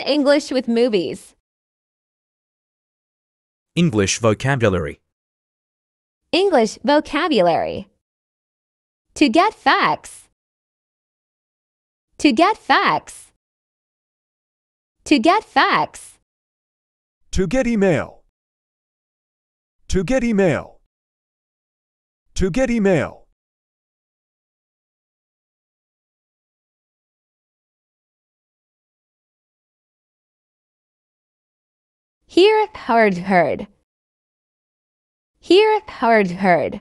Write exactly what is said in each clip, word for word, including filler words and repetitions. in English with movies. English vocabulary. English vocabulary. To get facts. To get facts. To get facts. To get email. To get email. To get email. Hear, heard, heard. Hear, heard, heard.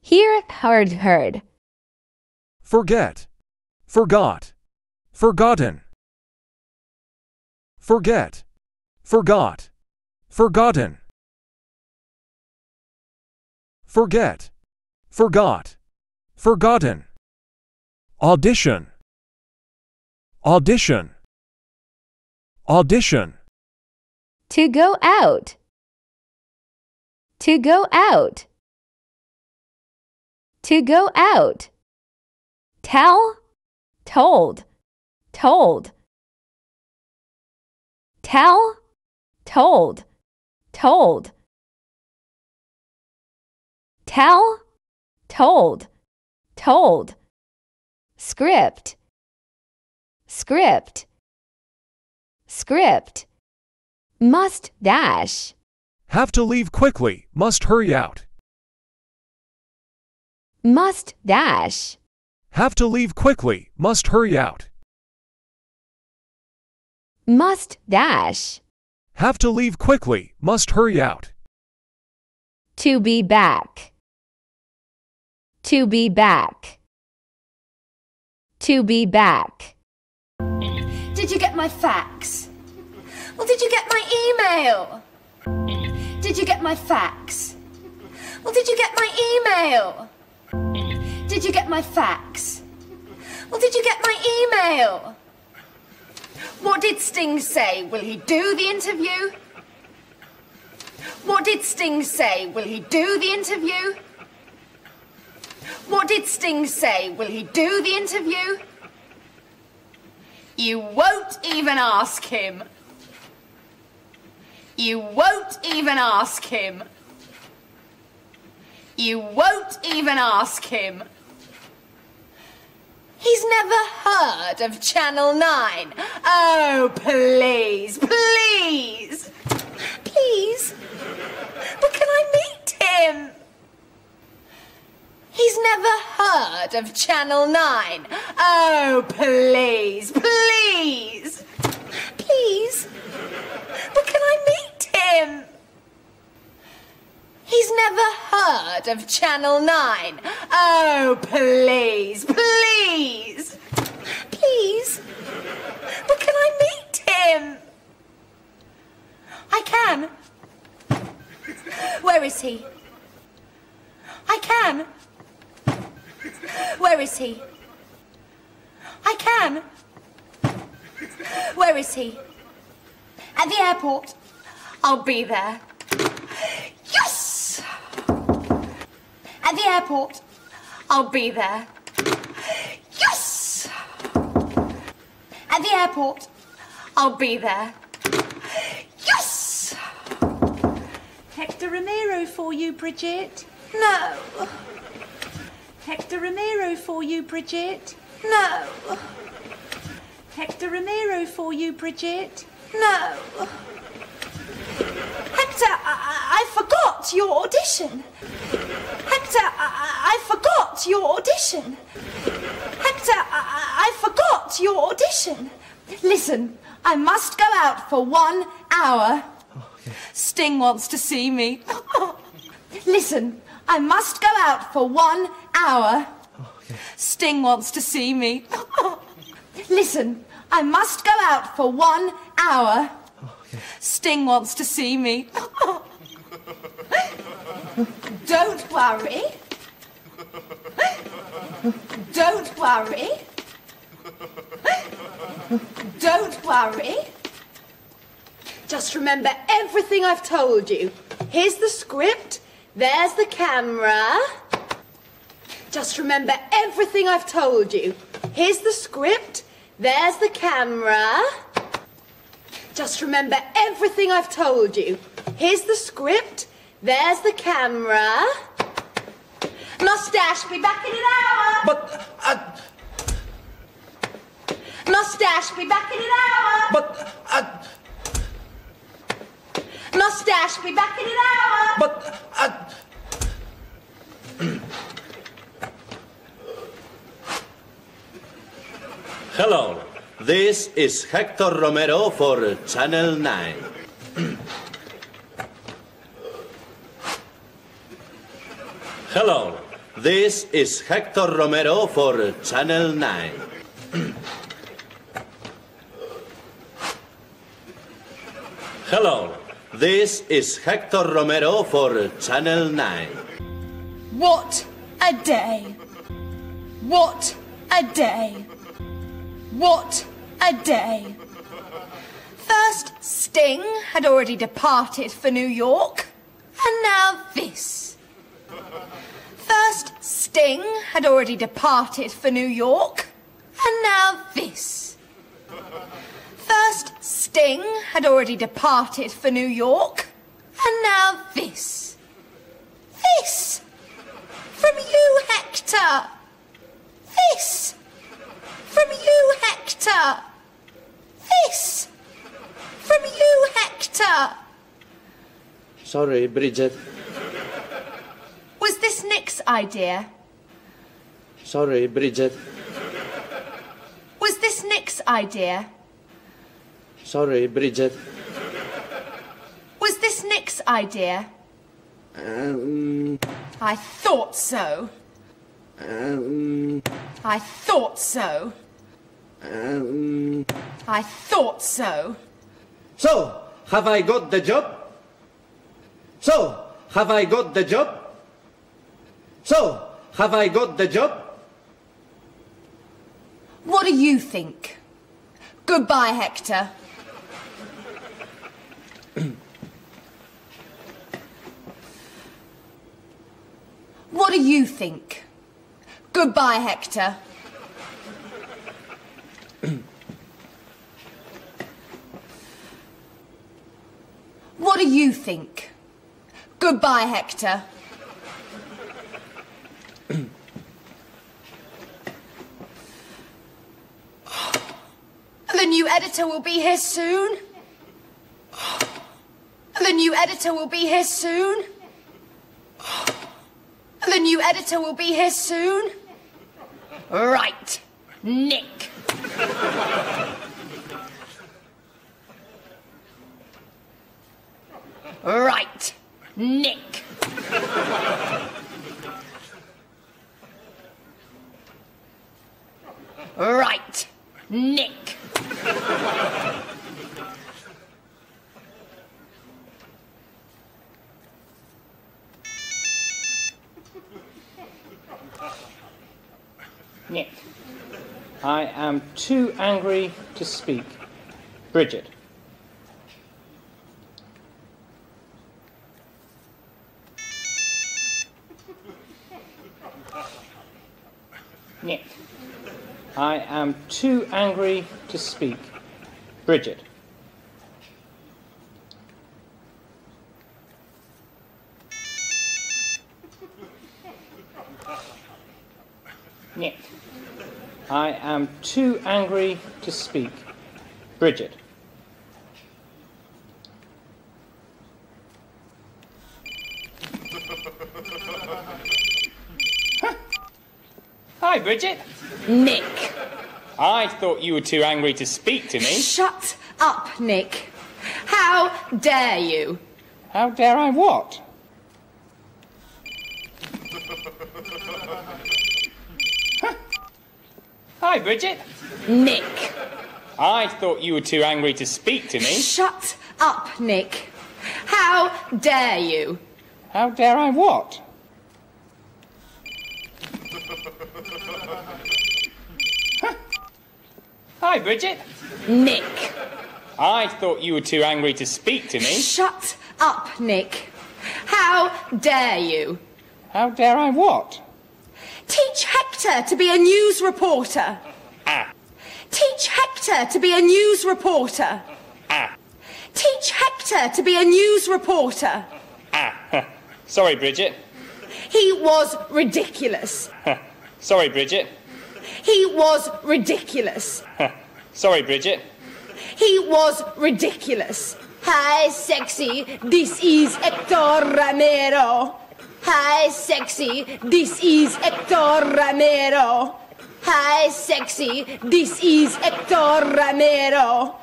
Hear, heard, heard. Forget, forgot, forgotten. Forget, forgot, forgotten. Forget, forgot, forgotten. Audition, audition, audition. To go out. To go out. To go out. Tell, told, told. Tell, told, told. Tell, told, told. Script, script, script. Must dash. Have to leave quickly. Must hurry out. Must dash. Have to leave quickly. Must hurry out. Must dash. Have to leave quickly. Must hurry out. To be back. To be back. To be back. Did you get my fax? Well, did you get my email? Did you get my fax? Well, did you get my email? Did you get my fax? Well, did you get my email? What did Sting say? Will he do the interview? What did Sting say? Will he do the interview? What did Sting say? Will he do the interview? You won't even ask him. You won't even ask him. You won't even ask him. He's never heard of Channel nine. Oh, please, please. Please. But can I meet him? He's never heard of Channel nine. Oh, please, please. Please. But can I meet him? He's never heard of Channel nine. Oh, please, please. Please. But can I meet him? I can. Where is he? I can. Where is he? I can. Where is he? At the airport. I'll be there. Yes! At the airport. I'll be there. Yes! At the airport. I'll be there. Yes! Hector Romero for you, Bridget. No. Hector Romero for you, Bridget. No. Hector Romero for you, Bridget. No. Hector, I, I forgot your audition. Hector, I, I forgot your audition. Hector, I, I forgot your audition. Listen, I must go out for one hour. Oh, okay. Sting wants to see me. Listen, I must go out for one hour. Oh, okay. Sting wants to see me. Listen, I must go out for one hour. Oh, okay. Sting wants to see me. Don't worry. Don't worry. Don't worry. Just remember everything I've told you. Here's the script. There's the camera. Just remember everything I've told you. Here's the script. There's the camera. Just remember everything I've told you. Here's the script. There's the camera. Mustache, be back in an hour. But, uh... Mustache, be back in an hour. But, uh... Mustache, be back in an hour. But, uh... Hello, this is Hector Romero for Channel nine. Hello, this is Hector Romero for Channel nine. Hello, this is Hector Romero for Channel nine. What a day! What a day! What a day! First, Sting had already departed for New York, and now this. First, Sting had already departed for New York, and now this. First, Sting had already departed for New York, and now this. This! From you, Hector! This! From you, Hector! This! From you, Hector! Sorry, Bridget. Was this Nick's idea? Sorry, Bridget. Was this Nick's idea? Sorry, Bridget. Was this Nick's idea? Um... I thought so. Um... I thought so. Um, I thought so. So, have I got the job? So, have I got the job? So, have I got the job? What do you think? Goodbye, Hector. What do you think? Goodbye, Hector. What do you think? Goodbye, Hector. The new editor will be here soon. The new editor will be here soon. The new editor will be here soon. Right, Nick. Right, Nick. Right, Nick. Nick, I am too angry to speak. Bridget. Nick, I am too angry to speak. Bridget. Nick. I am too angry to speak. Bridget. Huh. Hi, Bridget. Nick. I thought you were too angry to speak to me. Shut up, Nick. How dare you? How dare I what? Hi, Bridget. Nick. I thought you were too angry to speak to me. Shut up, Nick. How dare you? How dare I what? Huh. Hi, Bridget. Nick. I thought you were too angry to speak to me. Shut up, Nick. How dare you? How dare I what? Teach Hector to be a news reporter. Ah. Teach Hector to be a news reporter. Ah. Teach Hector to be a news reporter. Ah. Sorry, Bridget. He was ridiculous. Sorry, Bridget. He was ridiculous. Sorry, Bridget. He was ridiculous. Hi, sexy. This is Hector Romero. Hi, sexy. This is Hector Romero. Hi, sexy. This is Hector Romero.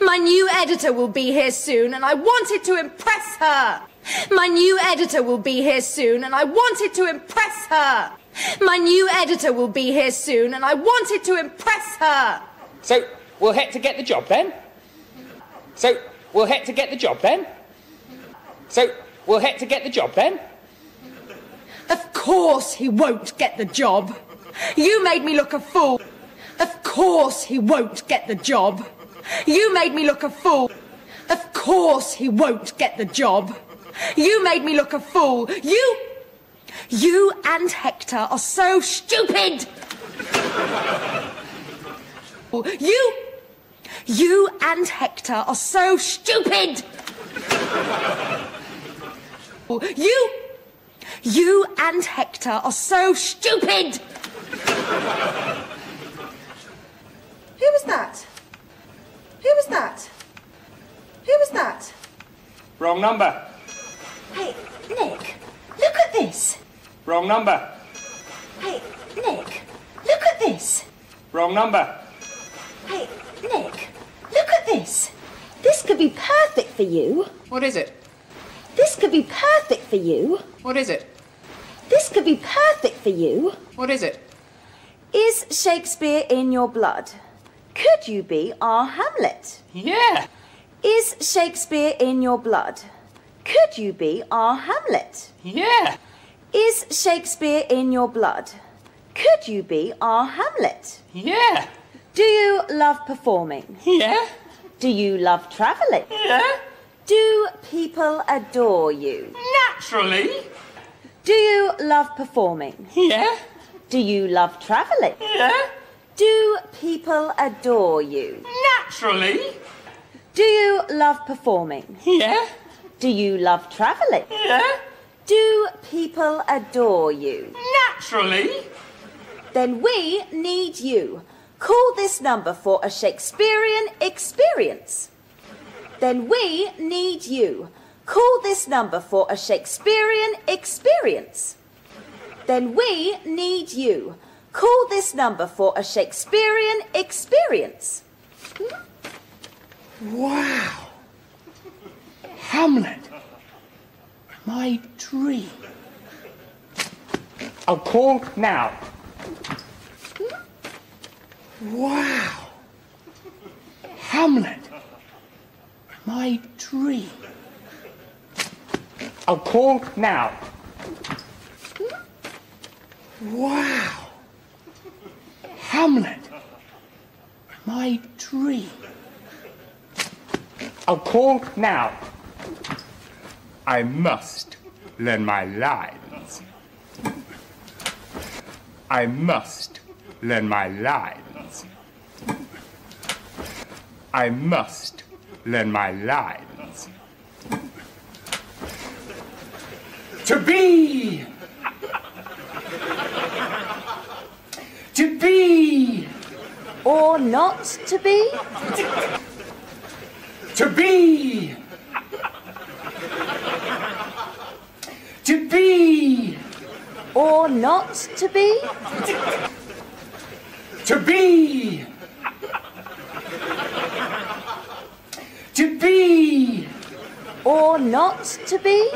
My new editor will be here soon, and I wanted to impress her. My new editor will be here soon, and I wanted to impress her. My new editor will be here soon, and I wanted to impress her. So, will Hector get the job then? So, will Hector get the job then? So, will Hector get the job then? Of course he won't get the job. You made me look a fool. Of course he won't get the job. You made me look a fool. Of course he won't get the job. You made me look a fool. You... You and Hector are so stupid. You... You and Hector are so stupid. You... You and Hector are so stupid. Who was that? Who was that? Who was that? Wrong number. Hey, Nick, look at this. Wrong number. Hey, Nick, look at this. Wrong number. Hey, Nick, look at this. This could be perfect for you. What is it? This could be perfect for you. What is it? This could be perfect for you. What is it? Is Shakespeare in your blood? Could you be our Hamlet? Yeah. Is Shakespeare in your blood? Could you be our Hamlet? Yeah. Is Shakespeare in your blood? Could you be our Hamlet? Yeah. Do you love performing? Yeah. Do you love travelling? Yeah. Do people adore you? Naturally. Do you love performing? Yeah. Do you love travelling? Yeah. Do people adore you? Naturally. Do you love performing? Yeah. Do you love travelling? Yeah. Do people adore you? Naturally. Then we need you. Call this number for a Shakespearean experience. Then we need you. Call this number for a Shakespearean experience. Then we need you. Call this number for a Shakespearean experience. Wow. Hamlet. My dream. I'll call now. Wow. Hamlet. My dream. I'll call now. Wow. Hamlet. My dream. I'll call now. I must learn my lines. I must learn my lines. I must learn my lines. To be! To be! Or not to be? To be! To be! Or not to be? To be! To be! Or not to be?